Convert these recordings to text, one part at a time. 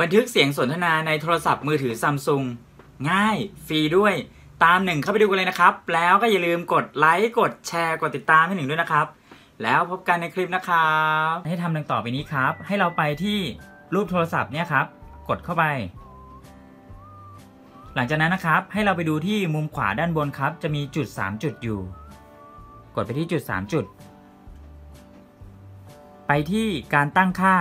บันทึกเสียงสนทนาในโทรศัพท์มือถือ Samsung ง่ายฟรีด้วยตามหนึ่งเข้าไปดูกันเลยนะครับแล้วก็อย่าลืมกดไลค์กดแชร์กดติดตามให้หนึ่งด้วยนะครับแล้วพบกันในคลิปนะครับให้ทำดังต่อไปนี้ครับให้เราไปที่รูปโทรศัพท์เนี่ยครับกดเข้าไปหลังจากนั้นนะครับให้เราไปดูที่มุมขวาด้านบนครับจะมีจุด3จุดอยู่กดไปที่จุด3จุดไปที่การตั้งค่า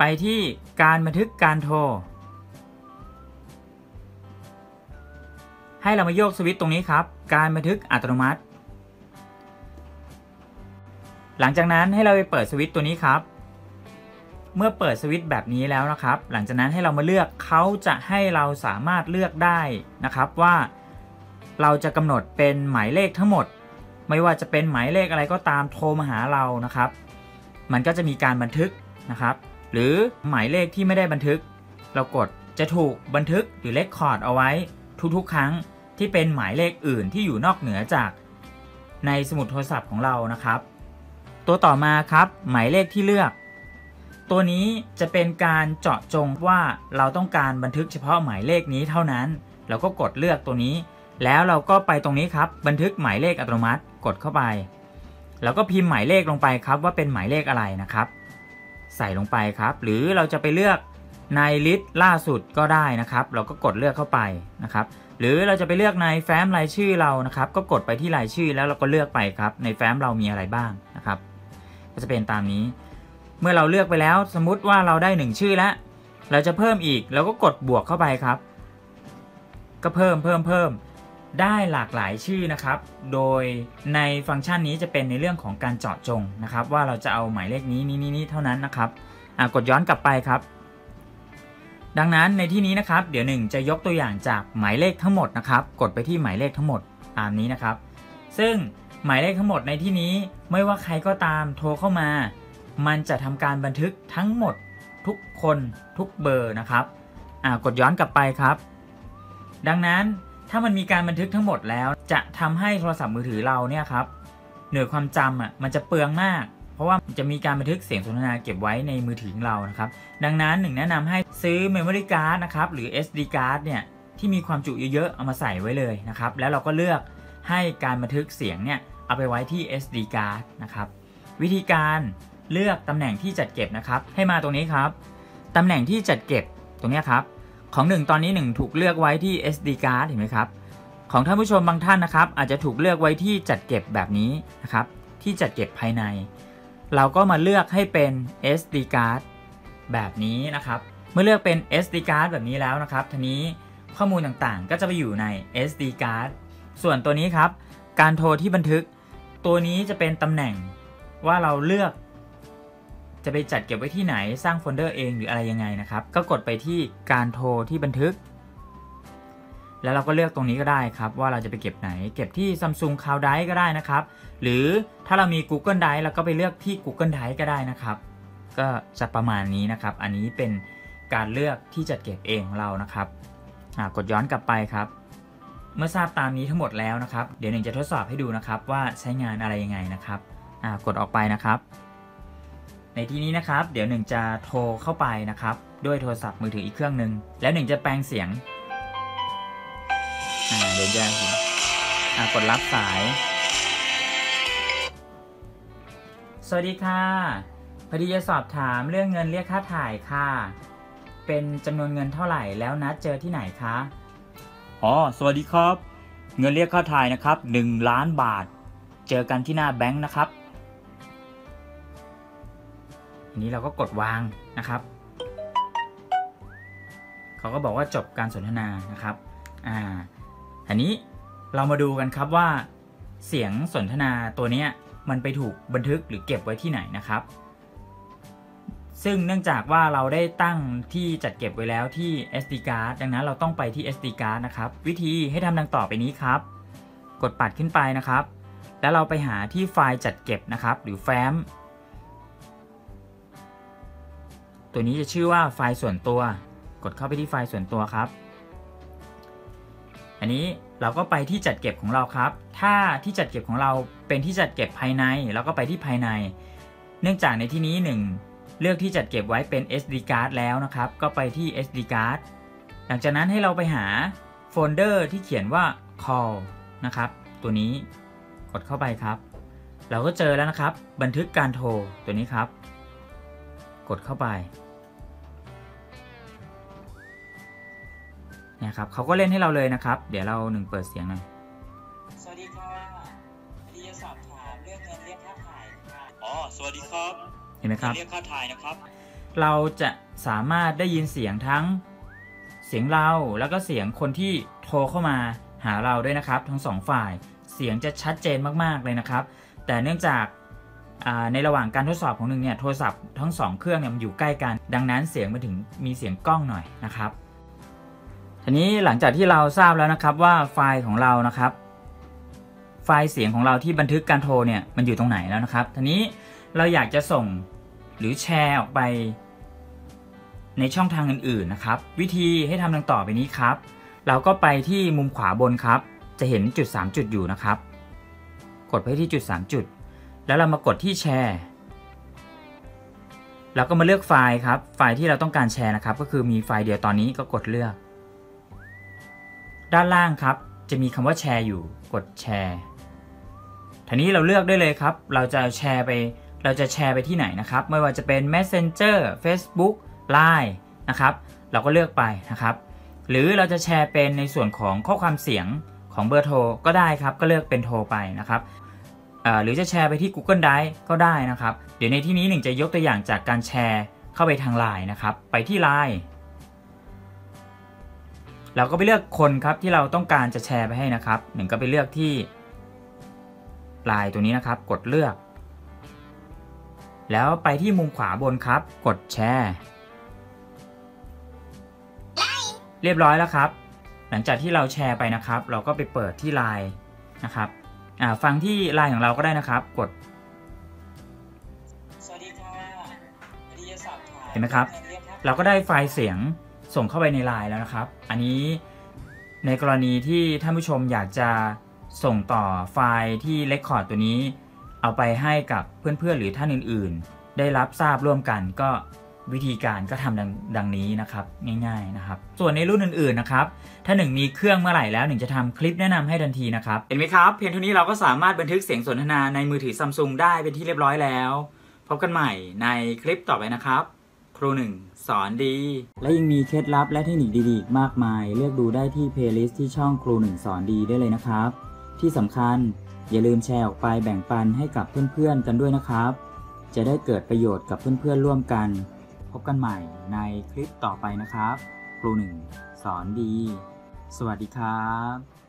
ไปที่การบันทึกการโทรให้เรามาโยกสวิตช์ตรงนี้ครับการบันทึกอัตโนมัติหลังจากนั้นให้เราไปเปิดสวิตช์ตัวนี้ครับเมื่อเปิดสวิตช์แบบนี้แล้วนะครับหลังจากนั้นให้เรามาเลือกเขาจะให้เราสามารถเลือกได้นะครับว่าเราจะกำหนดเป็นหมายเลขทั้งหมดไม่ว่าจะเป็นหมายเลขอะไรก็ตามโทรมาหาเรานะครับมันก็จะมีการบันทึกนะครับหรือหมายเลขที่ไม่ได้บันทึกเรากดจะถูกบันทึกหรือเรคคอร์ดเอาไว้ทุกๆครั้งที่เป็นหมายเลขอื่นที่อยู่นอกเหนือจากในสมุดโทรศัพท์ของเรานะครับตัวต่อมาครับหมายเลขที่เลือกตัวนี้จะเป็นการเจาะจงว่าเราต้องการบันทึกเฉพาะหมายเลขนี้เท่านั้นเราก็กดเลือกตัวนี้แล้วเราก็ไปตรงนี้ครับบันทึกหมายเลขอัตโนมัติกดเข้าไปแล้วก็พิมพ์หมายเลขลงไปครับว่าเป็นหมายเลขอะไรนะครับใส่ลงไปครับหรือเราจะไปเลือกในลิสต์ล่าสุดก็ได้นะครับเราก็กดเลือกเข้าไปนะครับหรือเราจะไปเลือกในแฟ้มรายชื่อเรานะครับก็กดไปที่รายชื่อแล้วเราก็เลือกไปครับในแฟ้มเรามีอะไรบ้างนะครับก็จะเป็นตามนี้เมื่อเราเลือกไปแล้วสมมุติว่าเราได้1ชื่อแล้วเราจะเพิ่มอีกเราก็กดบวกเข้าไปครับก็เพิ่มได้หลากหลายชื่อนะครับโดยในฟังก์ชันนี้จะเป็นในเรื่องของการเจาะจงนะครับว่าเราจะเอาหมายเลขนี้นี้เท่านั้นนะครับกดย้อนกลับไปครับดังนั้นในที่นี้นะครับเดี๋ยวหนึ่งจะยกตัวอย่างจากหมายเลขทั้งหมดนะครับกดไปที่หมายเลขทั้งหมดตามนี้นะครับซึ่งหมายเลขทั้งหมดในที่นี้ไม่ว่าใครก็ตามโทรเข้ามามันจะทำการบันทึกทั้งหมดทุกคนทุกเบอร์นะครับกดย้อนกลับไปครับดังนั้นถ้ามันมีการบันทึกทั้งหมดแล้วจะทำให้โทรศัพท์มือถือเราเนี่ยครับหน่วยความจำมันจะเปลืองมากเพราะว่าจะมีการบันทึกเสียงสนทนาเก็บไว้ในมือถือของเรานะครับดังนั้นหนึ่งแนะนำให้ซื้อ Memory Card นะครับหรือ SD Card เนี่ยที่มีความจุเยอะๆเอามาใส่ไว้เลยนะครับแล้วเราก็เลือกให้การบันทึกเสียงเนี่ยเอาไปไว้ที่ SD Card นะครับวิธีการเลือกตำแหน่งที่จัดเก็บนะครับให้มาตรงนี้ครับตำแหน่งที่จัดเก็บตรงนี้ครับของ1ตอนนี้1ถูกเลือกไว้ที่ SD Card เห็นไหมครับของท่านผู้ชมบางท่านนะครับอาจจะถูกเลือกไว้ที่จัดเก็บแบบนี้นะครับที่จัดเก็บภายในเราก็มาเลือกให้เป็น SD Card แบบนี้นะครับเมื่อเลือกเป็น SD Card แบบนี้แล้วนะครับทีนี้ข้อมูลต่างๆก็จะไปอยู่ใน SD Card ส่วนตัวนี้ครับการโทรที่บันทึกตัวนี้จะเป็นตำแหน่งว่าเราเลือกจะไปจัดเก็บไว้ที่ไหนสร้างโฟลเดอร์เองหรืออะไรยังไงนะครับก็กดไปที่การโทรที่บันทึกแล้วเราก็เลือกตรงนี้ก็ได้ครับว่าเราจะไปเก็บไหนเก็บที่ Samsung Cloud Drive ก็ได้นะครับหรือถ้าเรามี Google Drive เราก็ไปเลือกที่ Google Drive ก็ได้นะครับก็จะประมาณนี้นะครับอันนี้เป็นการเลือกที่จัดเก็บเองของเรานะครับกดย้อนกลับไปครับเมื่อทราบตามนี้ทั้งหมดแล้วนะครับเดี๋ยวหนึ่งจะทดสอบให้ดูนะครับว่าใช้งานอะไรยังไงนะครับกดออกไปนะครับในที่นี้นะครับเดี๋ยวหนึ่งจะโทรเข้าไปนะครับด้วยโทรศัพท์มือถืออีกเครื่องหนึ่งแล้วหนึ่งจะแปลงเสียงเดี๋ยวจะกดรับสายสวัสดีค่ะพอดีจะสอบถามเรื่องเงินเรียกค่าถ่ายค่ะเป็นจำนวนเงินเท่าไหร่แล้วนัดเจอที่ไหนคะอ๋อสวัสดีครับเงินเรียกค่าถ่ายนะครับ1ล้านบาทเจอกันที่หน้าแบงค์นะครับนี้เราก็กดวางนะครับเขาก็บอกว่าจบการสนทนานะครับอันนี้เรามาดูกันครับว่าเสียงสนทนาตัวนี้มันไปถูกบันทึกหรือเก็บไว้ที่ไหนนะครับซึ่งเนื่องจากว่าเราได้ตั้งที่จัดเก็บไว้แล้วที่ SD Card ดังนั้นเราต้องไปที่ SD Card นะครับวิธีให้ทำดังต่อไปนี้ครับกดปัดขึ้นไปนะครับแล้วเราไปหาที่ไฟล์จัดเก็บนะครับหรือแฟ้มตัวนี้จะชื่อว่าไฟล์ส่วนตัวกดเข้าไปที่ไฟล์ส่วนตัวครับอันนี้เราก็ไปที่จัดเก็บของเราครับถ้าที่จัดเก็บของเราเป็นที่จัดเก็บภายในเราก็ไปที่ภายในเนื่องจากในที่นี้หนึ่ง เลือกที่จัดเก็บไว้เป็น SD card แล้วนะครับก็ไปที่ SD card หลังจากนั้นให้เราไปหาโฟลเดอร์ที่เขียนว่า call นะครับตัวนี้กดเข้าไปครับเราก็เจอแล้วนะครับบันทึกการโทรตัวนี้ครับกดเข้าไปนะครับเขาก็เล่นให้เราเลยนะครับเดี๋ยวเรา1เปิดเสียงหน่อยสวัสดีครับพอดีจะสอบถามเรื่องเงินเรียกค่าถ่ายค่ะอ๋อสวัสดีครับเห็นไหมครับเรียกค่าถ่ายนะครับเราจะสามารถได้ยินเสียงทั้งเสียงเราแล้วก็เสียงคนที่โทรเข้ามาหาเราด้วยนะครับทั้ง2ฝ่ายเสียงจะชัดเจนมากๆเลยนะครับแต่เนื่องจากในระหว่างการทดสอบของหนึ่งเนี่ยโทรศัพท์ทั้ง2เครื่องเนี่ยมันอยู่ใกล้กันดังนั้นเสียงมันถึงมีเสียงกล้องหน่อยนะครับทีนี้หลังจากที่เราทราบแล้วนะครับว่าไฟล์ของเรานะครับไฟล์เสียงของเราที่บันทึกการโทรเนี่ยมันอยู่ตรงไหนแล้วนะครับทีนี้เราอยากจะส่งหรือแชร์ออกไปในช่องทางอื่นๆนะครับวิธีให้ทำดังต่อไปนี้ครับเราก็ไปที่มุมขวาบนครับจะเห็นจุด3จุดอยู่นะครับกดไปที่จุด3จุดแล้วเรามากดที่แชร์แล้วก็มาเลือกไฟล์ครับไฟล์ที่เราต้องการแชร์นะครับก็คือมีไฟล์เดียวตอนนี้ก็กดเลือกด้านล่างครับจะมีคำว่าแชร์อยู่กดแชร์ทีนี้เราเลือกได้เลยครับเราจะแชร์ไปที่ไหนนะครับไม่ว่าจะเป็น Messenger Facebook Line นะครับเราก็เลือกไปนะครับหรือเราจะแชร์เป็นในส่วนของข้อความเสียงของเบอร์โทรก็ได้ครับก็เลือกเป็นโทรไปนะครับหรือจะแชร์ไปที่ Google Drive ก็ได้นะครับเดี๋ยวในที่นี้หนึ่งจะยกตัวอย่างจากการแชร์เข้าไปทาง Line นะครับไปที่ Line เราก็ไปเลือกคนครับที่เราต้องการจะแชร์ไปให้นะครับหนึ่งก็ไปเลือกที่ Line ตัวนี้นะครับกดเลือกแล้วไปที่มุมขวาบนครับกดแชร์เรียบร้อยแล้วครับหลังจากที่เราแชร์ไปนะครับเราก็ไปเปิดที่ Line นะครับฟังที่ Line ของเราก็ได้นะครับกดสวัสดีค่ะเห็นไหมครับเราก็ได้ไฟล์เสียงส่งเข้าไปใน Line แล้วนะครับอันนี้ในกรณีที่ท่านผู้ชมอยากจะส่งต่อไฟล์ที่ Record ตัวนี้เอาไปให้กับเพื่อนๆหรือท่านอื่นๆได้รับทราบร่วมกันก็วิธีการก็ทำดังนี้นะครับง่ายๆนะครับส่วนในรุ่นอื่นๆนะครับถ้าหนึ่งมีเครื่องเมื่อไหร่แล้วหนึ่งจะทำคลิปแนะนำให้ทันทีนะครับเห็นไหมครับเพียงเท่านี้เราก็สามารถบันทึกเสียงสนทนาในมือถือ Samsung ได้เป็นที่เรียบร้อยแล้วพบกันใหม่ในคลิปต่อไปนะครับครูหนึ่งสอนดีและยังมีเคล็ดลับและเทคนิคดีๆมากมายเลือกดูได้ที่เพลย์ลิสต์ที่ช่องครูหนึ่งสอนดีได้เลยนะครับที่สำคัญอย่าลืมแชร์ออกไปแบ่งปันให้กับเพื่อนๆกันด้วยนะครับจะได้เกิดประโยชน์กับเพื่อนๆร่วมกันพบกันใหม่ในคลิปต่อไปนะครับครูหนึ่งสอนดีสวัสดีครับ